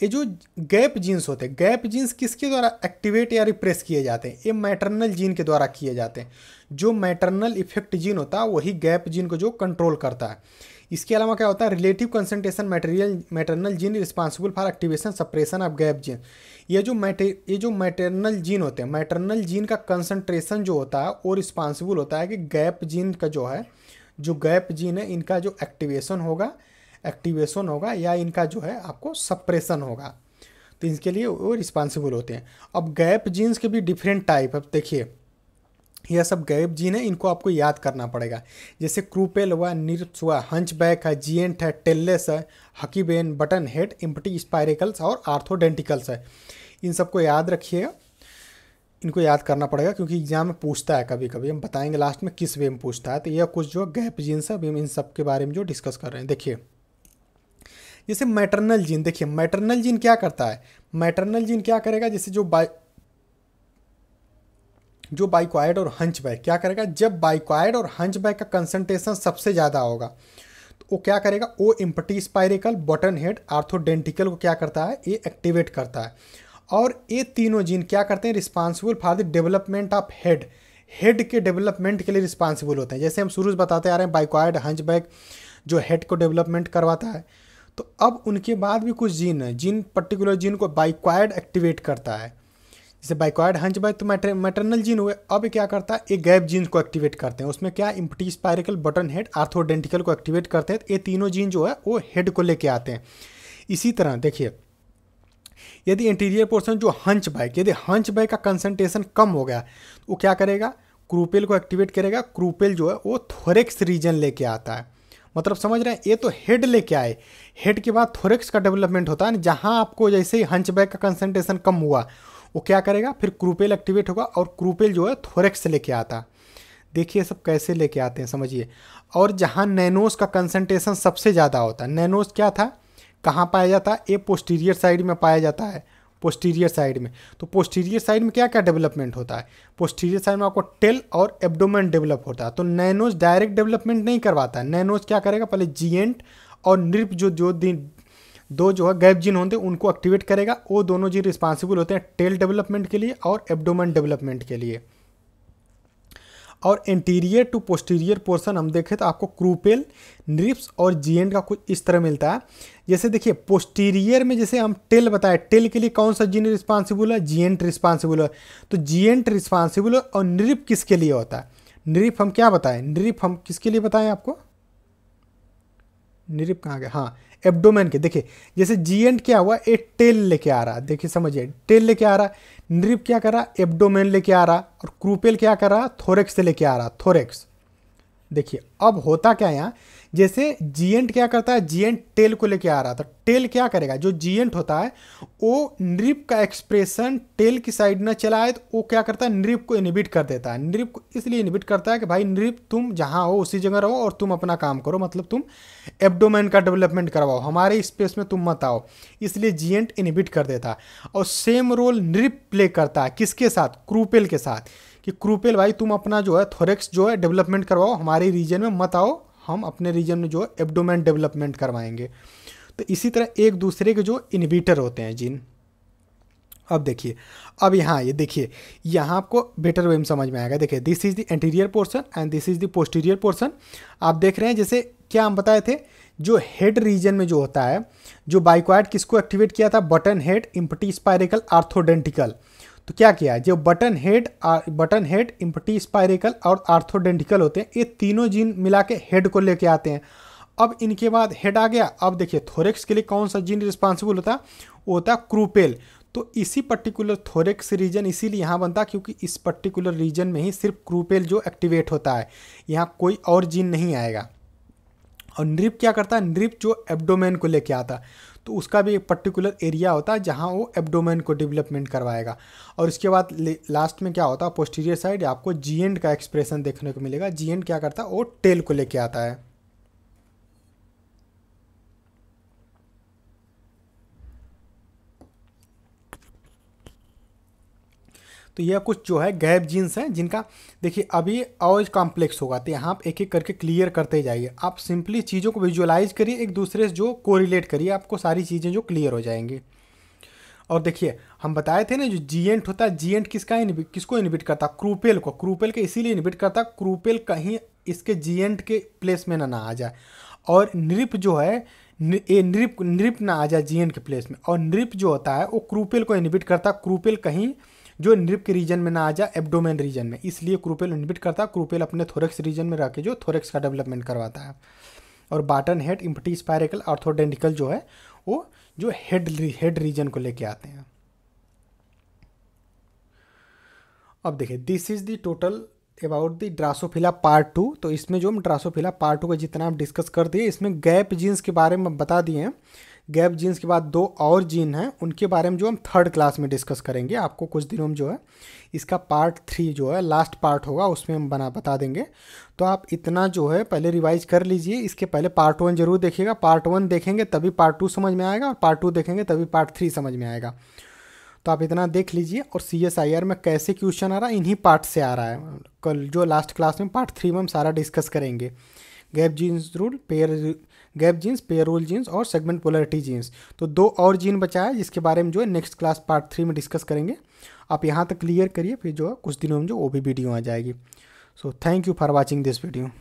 ये जो गैप जीन्स होते हैं, gap jeans किसके द्वारा एक्टिवेट या repress किए जाते हैं, ये मैटरनल जीन के द्वारा किए जाते हैं। जो मैटरनल इफेक्ट जीन होता है वही गैप जीन को जो कंट्रोल करता है। इसके अलावा क्या होता है, relative concentration material maternal gene responsible for activation suppression of gap gene. ये जो मैटे ये जो मैटरनल जीन होते हैं, मैटरनल जीन का कंसंट्रेशन जो होता है वो रिस्पांसिबल होता है कि गैप जीन का जो है जो गैप जीन है इनका जो एक्टिवेशन होगा एक्टिवेशन होगा या इनका जो है आपको सप्रेशन होगा, तो इसके लिए वो रिस्पांसिबल होते हैं। अब गैप जीन्स के भी डिफरेंट टाइप, अब देखिए यह सब गैप जीन है, इनको आपको याद करना पड़ेगा। जैसे क्रूपेल हुआ, निरप्स हुआ, हंचबैक है, जियंट है, टेललेस है, huckebein, button head, empty spiracles और आर्थोडेंटिकल्स है। इन सबको याद रखिएगा, इनको याद करना पड़ेगा क्योंकि एग्जाम में पूछता है कभी कभी, हम बताएंगे लास्ट में किस वे में पूछता है। तो यह कुछ जो गैप जीन्स है अभी हम इन सब के बारे में जो डिस्कस कर रहे हैं। देखिए जैसे मैटरनल जीन, देखिए मैटरनल जीन क्या करता है, मैटरनल जीन क्या करेगा, जैसे जो बाई जो बाइकॉइड और हंचबैक क्या करेगा, जब बाइकॉइड और हंचबैक का कंसंट्रेशन सबसे ज़्यादा होगा तो वो क्या करेगा, वो empty spiracle, button head, orthodenticle को क्या करता है, ये एक्टिवेट करता है। और ये तीनों जीन क्या करते हैं, responsible for the development of head, head के डेवलपमेंट के लिए रिस्पांसिबल होते हैं। जैसे हम शुरू से बताते आ रहे हैं बाइकॉइड हंचबैक जो हेड को डेवलपमेंट करवाता है, तो अब उनके बाद भी कुछ जीन है, जीन पर्टिकुलर जीन को बाइकॉइड एक्टिवेट करता है। जैसे बाइकॉइड हंचबैक तो मैटर, मैटरनल जीन हुए, अब क्या करता है, ये गैप जीन को एक्टिवेट करते हैं। उसमें क्या, empty spiracle, button head, orthodenticle को एक्टिवेट करते हैं। तो ये तीनों जीन जो है वो हेड को लेके आते हैं। इसी तरह देखिए यदि इंटीरियर पोर्शन जो हंचबैक, यदि हंचबैक का कंसंट्रेशन कम हो गया तो वो क्या करेगा, क्रूपेल को एक्टिवेट करेगा। क्रूपेल जो है वो थोरेक्स रीजन लेके आता है, मतलब समझ रहे हैं, ये तो हेड लेके आए, हेड के बाद थोरेक्स का डेवलपमेंट होता है ना, जहाँ आपको जैसे ही हंचबैक का कंसंट्रेशन कम हुआ वो क्या करेगा, फिर क्रूपेल एक्टिवेट होगा और क्रूपेल जो है थोरेक्स लेके आता। देखिए सब कैसे लेके आते हैं समझिए। और जहाँ नैनोस का कंसंट्रेशन सबसे ज़्यादा होता है, नैनोस क्या था, कहाँ पाया जाता है, ये पोस्टीरियर साइड में पाया जाता है, पोस्टीरियर साइड में। तो पोस्टीरियर साइड में क्या क्या डेवलपमेंट होता है, पोस्टीरियर साइड में आपको टेल और एब्डोमेन डेवलप होता है। तो नैनोस डायरेक्ट डेवलपमेंट नहीं करवाता, नैनोस क्या करेगा, पहले जियंट और निरप जो जो दिन दो जो है गैप जीन होते हैं उनको एक्टिवेट करेगा। वो दोनों जीन रिस्पांसिबल होते हैं टेल डेवलपमेंट के लिए और एब्डोमेन डेवलपमेंट के लिए। और इंटीरियर टू पोस्टीरियर पोर्शन हम देखें तो आपको क्रूपेल, निरिप्स और जियंट का कुछ इस तरह मिलता है। जैसे देखिए पोस्टीरियर में जैसे हम टेल बताए, टेल के लिए कौन सा जीन रिस्पांसिबल है, जियंट रिस्पांसिबल है। तो जियंट रिस्पांसिबल है और निरिप किसके लिए होता है, निरिप हम क्या बताएं, निरिप हम किसके लिए बताएं आपको, निरिप कहाँ गया, हाँ एब्डोमेन के। देखिए जैसे जियंट क्या हुआ, ए टेल लेके आ रहा, देखिए समझिए टेल लेके आ रहा, निरिप क्या कर रहा, एब्डोमेन लेके आ रहा, और क्रूपेल क्या कर रहा, थोरेक्स से लेके आ रहा, थोरेक्स। देखिए अब होता क्या यहाँ, जैसे जियंट क्या करता है, जियंट टेल को लेके आ रहा था, टेल क्या करेगा, जो जियंट होता है वो निरिप का एक्सप्रेशन टेल की साइड ना चलाए तो वो क्या करता है, निरिप को इनहिबिट कर देता है। निरिप को इसलिए इनहिबिट करता है कि भाई निरिप तुम जहाँ हो उसी जगह रहो और तुम अपना काम करो, मतलब तुम एब्डोमेन का डेवलपमेंट करवाओ, हमारे स्पेस में तुम मत आओ, इसलिए जियंट इनहिबिट कर देता है। और सेम रोल निरिप प्ले करता है किसके साथ, क्रूपेल के साथ, कि क्रूपेल भाई तुम अपना जो है थोरेक्स जो है डेवलपमेंट करवाओ, हमारे रीजन में मत आओ, हम अपने रीजन में जो है एब्डोमेन डेवलपमेंट करवाएंगे। तो इसी तरह एक दूसरे के जो इनहिबिटर होते हैं जीन। अब देखिए अब यहाँ ये देखिए यहाँ आपको बेटर वे में समझ में आएगा। देखिए this is the anterior portion and this is the posterior portion. आप देख रहे हैं जैसे क्या हम बताए थे, जो हेड रीजन में जो होता है, जो बाइकॉइड किसको एक्टिवेट किया था, button head, empty spiracle, orthodenticle. तो क्या किया है, जो buttonhead button head empty spiracle और आर्थोडेंटिकल होते हैं, ये तीनों जीन मिला के हेड को लेके आते हैं। अब इनके बाद हेड आ गया, अब देखिए थोरेक्स के लिए कौन सा जीन रिस्पांसिबल होता है, वो होता है क्रूपेल। तो इसी पर्टिकुलर थोरेक्स रीजन इसीलिए यहाँ बनता है क्योंकि इस पर्टिकुलर रीजन में ही सिर्फ क्रूपेल जो एक्टिवेट होता है, यहाँ कोई और जीन नहीं आएगा। और निरिप क्या करता है, निरिप जो एब्डोमेन को लेके आता है, तो उसका भी एक पर्टिकुलर एरिया होता है जहाँ वो एब्डोमेन को डेवलपमेंट करवाएगा। और इसके बाद लास्ट में क्या होता है, पोस्टीरियर साइड आपको जियंट का एक्सप्रेशन देखने को मिलेगा। जियंट क्या करता है, वो टेल को लेके आता है। तो यह कुछ जो है गैप जीन्स हैं जिनका देखिए अभी और कॉम्प्लेक्स होगा, तो यहाँ आप एक एक करके क्लियर करते जाइए। आप सिंपली चीज़ों को विजुअलाइज करिए, एक दूसरे से जो कोरिलेट करिए, आपको सारी चीज़ें जो क्लियर हो जाएंगी। और देखिए हम बताए थे ना जो जियंट होता है, जियंट किसका इनहिबिट किसको इनहिबिट करता, क्रूपेल को, क्रूपेल के इसीलिए इनहिबिट करता, क्रूपेल कहीं इसके जियंट के प्लेस में ना ना आ जाए। और निरिप जो है ए निरिप निरिप ना आ जाए जियंट के प्लेस में। और निरिप जो होता है वो क्रूपेल को इनहिबिट करता, क्रूपेल कहीं जो निरिप के रीजन में ना आ जाए, एब्डोमेन रीजन में, इसलिए क्रूपेल इनहिबिट करता। क्रूपेल अपने थोरेक्स रीजन में रह के जो थोरेक्स का डेवलपमेंट करवाता है। और button head empty spiral orthodenticle जो है वो जो हेड हेड रीजन को लेके आते हैं। अब देखिए this is the total about the Drosophila part two. तो इसमें जो हम ड्रासोफिला पार्ट टू का जितना आप डिस्कस कर दिए, इसमें गैप जीन्स के बारे में बता दिए हैं। गैप जीन्स के बाद दो और जीन हैं, उनके बारे में जो हम थर्ड क्लास में डिस्कस करेंगे। आपको कुछ दिनों में जो है इसका पार्ट थ्री जो है लास्ट पार्ट होगा, उसमें हम बना बता देंगे। तो आप इतना जो है पहले रिवाइज कर लीजिए। इसके पहले पार्ट वन जरूर देखिएगा। पार्ट वन देखेंगे तभी पार्ट टू समझ में आएगा, और पार्ट टू देखेंगे तभी पार्ट थ्री समझ में आएगा। तो आप इतना देख लीजिए। और सी एस आई आर में कैसे क्वेश्चन आ रहा है, इन्हीं पार्ट से आ रहा है। कल जो लास्ट क्लास में पार्ट थ्री में हम सारा डिस्कस करेंगे। Gap genes rule, pair gap genes, pair rule genes और सेगमेंट पोलरिटी जीन्स। तो दो और जीन बचा है जिसके बारे में जो है नेक्स्ट क्लास पार्ट थ्री में डिस्कस करेंगे। आप यहाँ तक क्लियर करिए, फिर जो है कुछ दिनों में जो वो भी वीडियो आ जाएगी। So thank you for watching this video.